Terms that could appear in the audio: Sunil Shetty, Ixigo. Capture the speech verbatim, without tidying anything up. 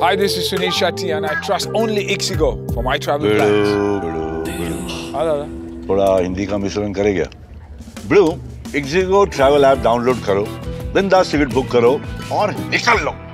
Hi, this is Sunil Shetty and I trust only Ixigo for my travel plans. Hello. थोड़ा हिंदी का मिश्रण करेगा। Blue, Ixigo travel app download करो, बिंदास ticket book करो और निकल लो।